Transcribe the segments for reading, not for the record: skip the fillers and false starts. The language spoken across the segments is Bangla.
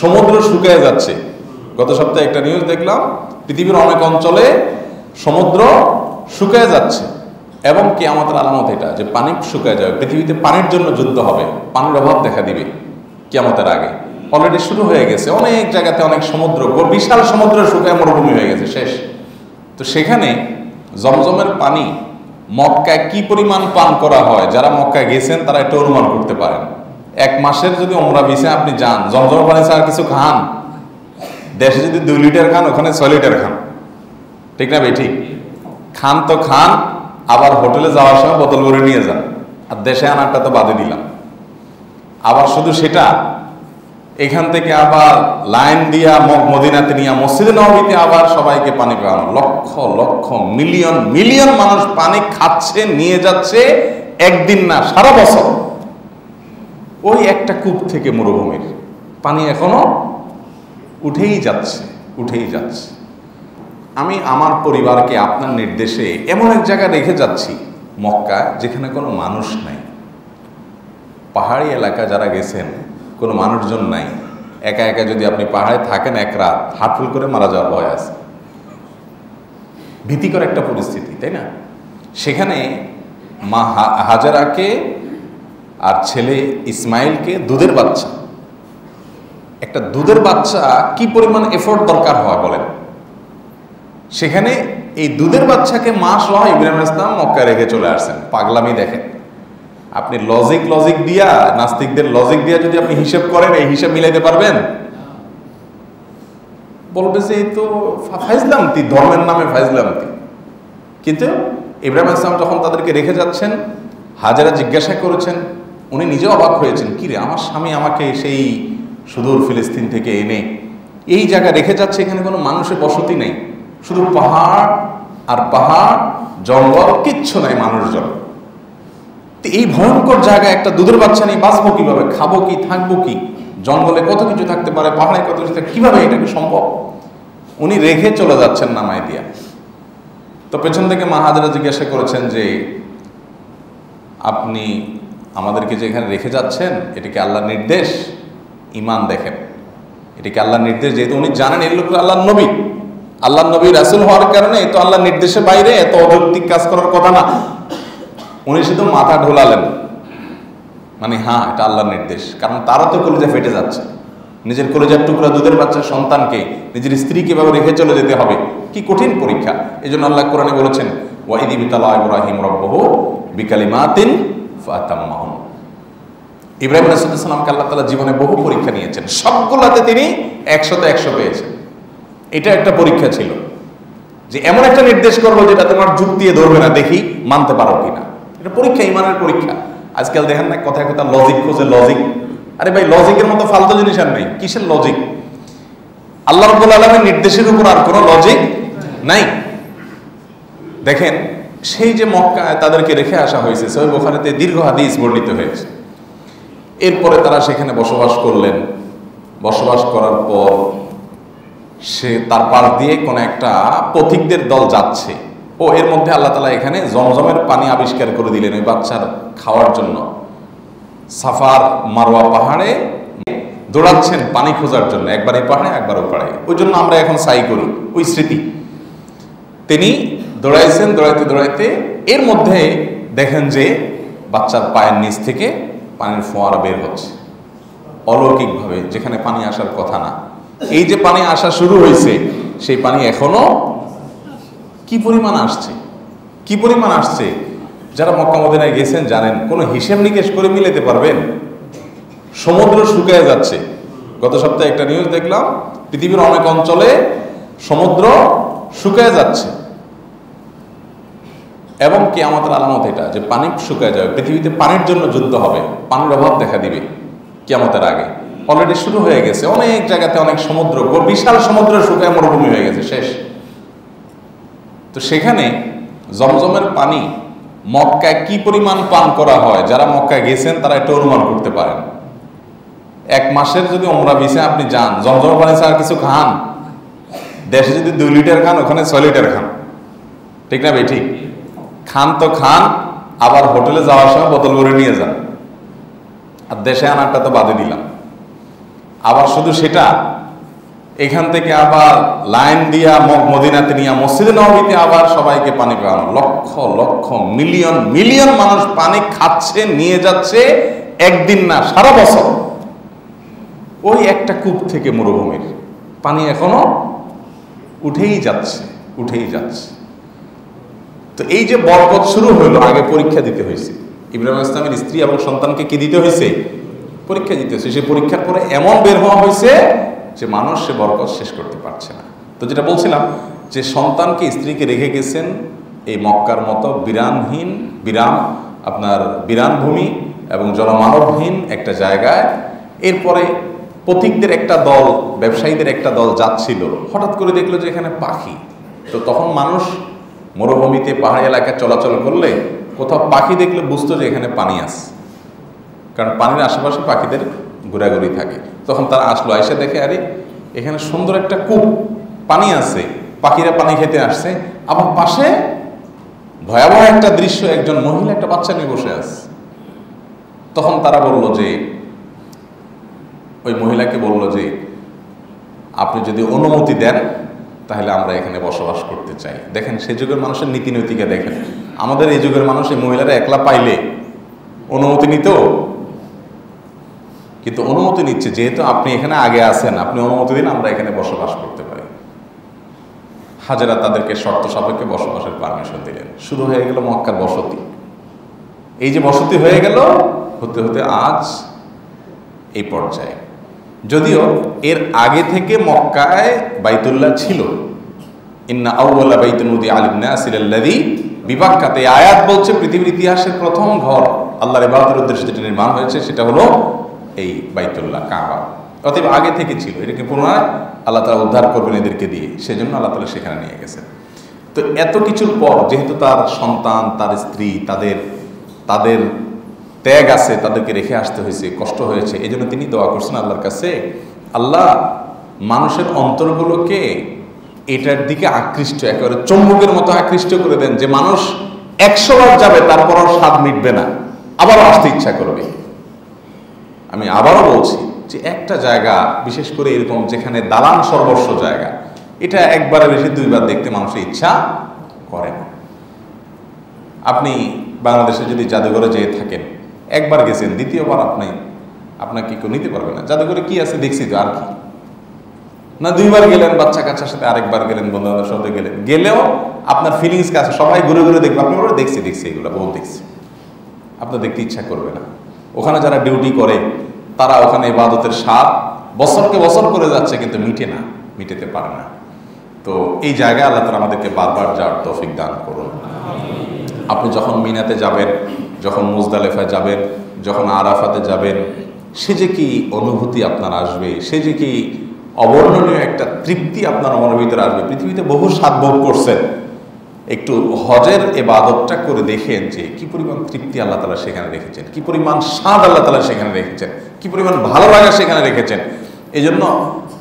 समुद्र शुकिয়ে যাচ্ছে। গত সপ্তাহে একটা নিউজ দেখলাম পৃথিবীর অনেক অঞ্চলে সমুদ্র শুকিয়ে যাচ্ছে এবং কিয়ামতের আলামত এটা যে পানি শুকিয়ে যাবে। পৃথিবীতে পানির জন্য যুদ্ধ হবে, পানির অভাব দেখা দিবে কিয়ামতের আগে। অলরেডি শুরু হয়ে গেছে, অনেক জায়গাতে অনেক সমুদ্র, বিশাল সমুদ্র শুকিয়ে মরুভূমি হয়ে গেছে শেষ। তো সেখানে জমজমের পানি মক্কায় কি পরিমাণ পান করা হয় যারা মক্কায় গেছেন তারা একটু অনুমান করতে পারেন। এক মাসের যদি ওমরা ভিসা আপনি যান জমজমের পানি ছাড়া কিছু খান, দেশে যদি 2 লিটার খান ওখানে 6 লিটার খান, ঠিক না ভাই? ঠিক খান তো খান, আবার হোটেলে যাওয়ার সময় বোতল ভরে নিয়ে যান, আর দেশে আনারটা তো বাদে দিলাম। আবার শুধু সেটা এখান থেকে আবার লাইন দিয়া মদিনাতে নিয়ে মসজিদে নববীতে আবার সবাইকে পানি পাওয়ানো। লক্ষ লক্ষ মিলিয়ন মিলিয়ন মানুষ পানি খাচ্ছে, নিয়ে যাচ্ছে, একদিন না সারা বছর। ওই একটা কূপ থেকে মরুভূমির পানি এখনো উঠেই যাচ্ছে, উঠেই যাচ্ছে। আমি আমার পরিবারকে আপনার নির্দেশে এমন এক জায়গায় রেখে যাচ্ছি মক্কা, যেখানে কোনো মানুষ নাই। পাহাড়ি এলাকা যারা গেছেন কোনো মানুষজন নাই, একা একা যদি আপনি পাহাড়ে থাকেন এক রাত, হাটফুল করে মারা যাওয়ার ভয় আছে। ভীতিকর একটা পরিস্থিতি, তাই না? সেখানে মা হাজারাকে আর ছেলে ইসমাইলকে দুধের বাচ্চা, একটা দুধের বাচ্চা কি পরিমাণ এফোর্ট দরকার হয় বলেন? সেখানে এই দুধের বাচ্চাকে মা সহ ইব্রাহিম আলাইহিস সালাম মক্কা রেখে চলে আসছেন। পাগলামি দেখেন আপনি, লজিক দিয়া, নাস্তিকদের লজিক দিয়া যদি আপনি হিসাব করেন এই হিসাব মিলাইতে পারবেন? বলবে যে এই তো ফাইজলামতি, ধর্মের নামে ফাইজলামতি। কিন্তু ইব্রাহিম আলাইহিস সালাম যখন তাদেরকে রেখে যাচ্ছেন হাজারা জিজ্ঞাসা করেছেন, উনি নিজেও অবাক হয়েছেন, কি রে আমার স্বামী আমাকে সেই সুদূর ফিলিস্তিন থেকে এনে এই জায়গা রেখে যাচ্ছে, এখানে কোনো মানুষের বসতি নেই, শুধু পাহাড় আর পাহাড়, জঙ্গল, কিচ্ছু নাই মানুষজন। তো এই ভয়ঙ্কর জায়গায় একটা দুধের বাচ্চা নিয়ে বাঁচবো কিভাবে, খাবো কি, থাকবো কি? জঙ্গলে কত কিছু থাকতে পারে, পাহাড়ে কত কিছু থাকতে, কিভাবে এটাকে সম্ভব? উনি রেখে চলে যাচ্ছেন নামায় দিয়া। তো পেছন থেকে মা হাজেরা জিজ্ঞাসা করেছেন যে আপনি আমাদেরকে যে এখানে রেখে যাচ্ছেন এটাকে আল্লাহর নির্দেশ? ইমান দেখেন, এটাকে আল্লাহর নির্দেশ, যেহেতু উনি জানেন এই লোকরা আল্লাহর নবী, আল্লাহর নবী রাসূল হওয়ার কারণে এত আল্লাহর নির্দেশের বাইরে এত অযৌক্তিক কাজ করার কথা না। উনি শুধু মাথা ঢোলালেন, মানে হ্যাঁ এটা আল্লাহর নির্দেশ, কারণ তারা তো কলিজা ফেটে যাচ্ছে। নিজের কলিজার টুকরা দুধের বাচ্চা সন্তানকে, নিজের স্ত্রীকে এভাবে রেখে চলে যেতে হবে, কি কঠিন পরীক্ষা। এই জন্য আল্লাহ কোরআনে বলেছেন ওয়াইদ ইবতালা ইব্রাহিম রব্বহু বিকালিমাতিন ফাতাম্মাহুন। ইব্রাহিম রাসূলুল্লাহ সাল্লাল্লাহু আলাইহি ওয়া সাল্লামকে আল্লাহ তাআলা জীবনে বহু পরীক্ষা নিয়েছেন, সবগুলোতে তিনি 100তে 100 পেয়েছেন। এটা একটা পরীক্ষা ছিল যে এমন একটা নির্দেশ করবো যেটা তোমার যুক্তি ধরবে না, দেখি মানতে পারো কিনা। এটা পরীক্ষা, ইমানের পরীক্ষা। আজকাল দেখেন না কথায় কথা লজিক খোঁজে, লজিক। আরে ভাই লজিকের মতো ফালতু জিনিস আর নেই, কিসের লজিক? আল্লাহ রাব্বুল আলামিন নির্দেশের উপর আর কোনো লজিক নাই। দেখেন সেই যে মক্কায় তাদেরকে রেখে আসা হয়েছে, সহিহ বুখারীতে দীর্ঘ হাদিস বর্ণিত হয়েছে। এরপরে তারা সেখানে বসবাস করলেন, বসবাস করার পর সে তার পাশ দিয়ে কোনো একটা পথিকদের দল যাচ্ছে, ও এর মধ্যে আল্লাহ তাআলা এখানে জমজমের পানি আবিষ্কার করে দিলেন ওই বাচ্চার খাওয়ার জন্য। সাফার মারওয়া পাহাড়ে দৌড়াচ্ছেন পানি খোঁজার জন্য, একবার এই পাহাড়ে একবার ও পাহাড়ে, ওই জন্য আমরা এখন সাই করি ওই স্মৃতি। তিনি দৌড়াইছেন, দৌড়াইতে দৌড়াইতে এর মধ্যে দেখেন যে বাচ্চার পায়ের নিচ থেকে পানির ফোয়ারা বের হচ্ছে অলৌকিকভাবে, যেখানে পানি আসার কথা না। এই যে পানি আসা শুরু হয়েছে সেই পানি এখনো কি পরিমাণ আসছে, কি পরিমাণ আসছে? যারা মক্কা মদিনায় গেছেন জানেন, কোনো হিসেব নিকেশ করে মিলাতে পারবেন? সমুদ্র শুকিয়ে যাচ্ছে। গত সপ্তাহে একটা নিউজ দেখলাম পৃথিবীর অনেক অঞ্চলে সমুদ্র শুকিয়ে যাচ্ছে এবং কিয়ামতের আলামত এটা যে পানি শুকিয়ে যাবে। পৃথিবীতে পানির জন্য যুদ্ধ হবে, পানির অভাব দেখা দিবে কিয়ামতের আগে। অলরেডি শুরু হয়ে গেছে, অনেক জায়গাতে অনেক সমুদ্র, বিশাল সমুদ্র শুকিয়ে মরুভূমি হয়ে গেছে শেষ। তো সেখানে জমজমের পানি মক্কায় কি পরিমাণ পান করা হয় যারা মক্কায় গেছেন তারা একটু অনুমান করতে পারেন। এক মাসের যদি ওমরা ভিসা আপনি যান জমজমের পানি ছাড়া কিছু খান, দেশে যদি 2 লিটার খান ওখানে 6 লিটার খান, ঠিক না ভাই? ঠিক খান তো খান, আবার হোটেলে যাওয়ার সময় বোতল ভরে নিয়ে যান, আর দেশে আনারটা তো বাদে দিলাম। আবার শুধু সেটা এখান থেকে আবার লাইন দিয়া মদিনাতে নিয়ে মসজিদে নববীতে আবার সবাইকে পানি খাওয়ানো। লক্ষ লক্ষ মিলিয়ন মিলিয়ন মানুষ পানি খাচ্ছে, নিয়ে যাচ্ছে, একদিন না সারা বছর। ওই একটা কূপ থেকে মরুভূমির পানি এখনো উঠেই যাচ্ছে, উঠেই যাচ্ছে। তো এই যে বরকত শুরু হলো, আগে পরীক্ষা দিতে হয়েছে। ইব্রাহিম ইসলামের স্ত্রী এবং সন্তানকে কি দিতে হয়েছে? পরীক্ষা দিতে হয়েছে। সেই পরীক্ষার পরে এমন বের হওয়া হয়েছে যে মানুষ সে বরকত শেষ করতে পারছে না। তো যেটা বলছিলাম যে সন্তানকে স্ত্রীকে রেখে গেছেন এই মক্কার মতো বিরামহীন বিরামভূমি এবং জনমানবহীন একটা জায়গায়। এরপরে পথিকদের একটা দল, ব্যবসায়ীদের একটা দল যাচ্ছিল, হঠাৎ করে দেখলো যে এখানে পাখি। তো তখন মানুষ মরুভূমিতে পাহাড়ি এলাকায় চলাচল করলে কোথাও পাখি দেখলে বুঝতো যে এখানে পানি আছে, কারণ পানির আশেপাশে পাখিদের ঘোরাঘুরি থাকে। তখন তারা আসলো, এসে দেখে আরে এখানে সুন্দর একটা কূপ, পানি আছে, পাখিরা পানি খেতে আসছে। আবার পাশে ভয়াবহ একটা দৃশ্য, একজন মহিলা একটা বাচ্চা নিয়ে বসে আছে। তখন তারা বলল যে, ওই মহিলাকে বলল যে আপনি যদি অনুমতি দেন তাহলে আমরা এখানে বসবাস করতে চাই। দেখেন সে যুগের মানুষের নীতি নৈতিকা দেখেন। আমাদের এই যুগের মানুষ এই মহিলারা একলা পাইলে অনুমতি নিতেও, কিন্তু অনুমতি নিচ্ছে যেহেতু আপনি এখানে আগে আছেন, আপনি অনুমতি দিন আমরা এখানে বসবাস করতে পারি। হাজারা তাদেরকে শর্ত সাপেক্ষে বসবাসের পারমিশন দিলেন। শুরু হয়ে গেল মক্কার বসতি। এই যে বসতি হয়ে গেল, হতে হতে আজ এই পর্যায়ে। যদিও এর আগে থেকে মক্কায় বাইতুল্লাহ ছিল। ইন্না আউওয়ালা বাইতুন উদিআ লিন-নাসি আল্লাযী বিবাক্কাতে, আয়াত বলছে পৃথিবীর ইতিহাসের প্রথম ঘর আল্লাহর ইবাদতের উদ্দেশ্যে যেটা নির্মাণ হয়েছে সেটা হলো এই বাইতুল্লাহ, কাবা। অতএব আগে থেকে ছিল, এটাকে পুনরায় আল্লাহ তাআলা উদ্ধার করবেন এদেরকে দিয়ে, সেজন্য আল্লাহ তাআলা সেখানে নিয়ে গেছেন। তো এত কিছুর পর যেহেতু তার সন্তান, তার স্ত্রী, তাদের ত্যাগ আছে, তাদেরকে রেখে আসতে হয়েছে, কষ্ট হয়েছে। এই জন্য তিনি দোয়া করছেন আল্লাহর কাছে, আল্লাহ মানুষের অন্তরগুলোকে এটার দিকে আকৃষ্ট, একেবারে চুম্বকের মতো আকৃষ্ট করে দেন, যে মানুষ 100 বার যাবে তারপরও স্বাদ মিটবে না, আবারও আসতে ইচ্ছা করবে। আমি আবারও বলছি যে একটা জায়গা, বিশেষ করে এরকম যেখানে দালান সর্বস্ব জায়গা, এটা একবারে বেশি দুইবার দেখতে মানুষের ইচ্ছা করে না। আপনি বাংলাদেশে যদি জাদুঘরে যেয়ে থাকেন, একবার গেছেন, দ্বিতীয়বার আপনাকে কেউ নিতে পারবে না। জাদুঘরে কি আছে দেখছি তো, আর কি না, দুইবার গেলেন বাচ্চা কাচ্চার সাথে, আরেকবার গেলেন বন্ধু বান্ধবের সাথে, গেলেও আপনার ফিলিংস কাছে সবাই ঘুরে ঘুরে দেখবে, আপনি বলে দেখছি এগুলো বহু দেখছি, আপনার দেখতে ইচ্ছা করবে না। ওখানে যারা ডিউটি করে তারা ওখানে ইবাদতের স্বাদ বছরকে বছর করে যাচ্ছে, কিন্তু মিটেতে পারে না। তো এই জায়গায় আল্লাহ তাআলা আমাদেরকে বারবার যাওয়ার তৌফিক দান করুন। আপনি যখন মিনাতে যাবেন, যখন মুজদালেফায় যাবেন, যখন আরাফাতে যাবেন, সে যে কি অনুভূতি আপনার আসবে, সে যে কি অবর্ণনীয় একটা তৃপ্তি আপনার মনের ভিতরে আসবে। পৃথিবীতে বহু স্বাদ ভোগ করছেন, একটু হজের ইবাদতটা করে দেখেন যে কি পরিমাণ তৃপ্তি আল্লাহ তাআলা সেখানে রেখেছেন, কি পরিমাণ স্বাদ আল্লাহ তাআলা সেখানে রেখেছেন, কি পরিমাণ ভালো লাগা সেখানে রেখেছেন। এই জন্য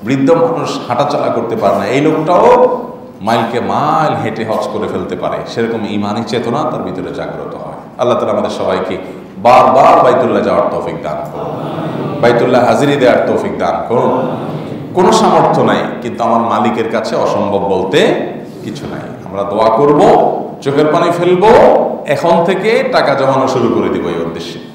বৃদ্ধ মানুষ হাঁটাচলা করতে পারে না, এই লোকটাও মাইলকে মাইল হেঁটে হজ করে ফেলতে পারে, সেরকম ইমানি চেতনা তার ভিতরে জাগ্রত হয়। আল্লাহ তাআলা আমাদের সবাইকে বারবার বাইতুল্লাহ যাওয়ার তৌফিক দান করুন, বাইতুল্লাহ হাজিরি দেওয়ার তৌফিক দান করুন। কোনো সামর্থ্য নাই, কিন্তু আমার মালিকের কাছে অসম্ভব বলতে কিছু নাই। আমরা দোয়া করব, চোখের পানি ফেলবো, এখন থেকে টাকা জমানো শুরু করে দিব এই উদ্দেশ্যে।